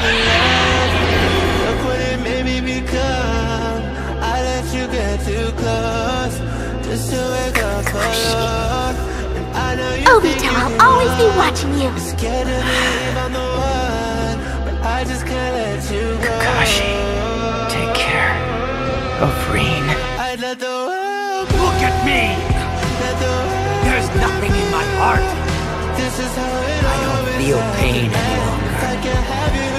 in love. Look what it made me become. I let you get too close just to wake up alone. And I know you Obito, I'll always be watching you. Scared to believe I'm the one, but I just can't let you go. Kakashi, take care of Rin. I let the world go. Look at me. There's nothing in my heart. This is how it I don't feel pain any longer.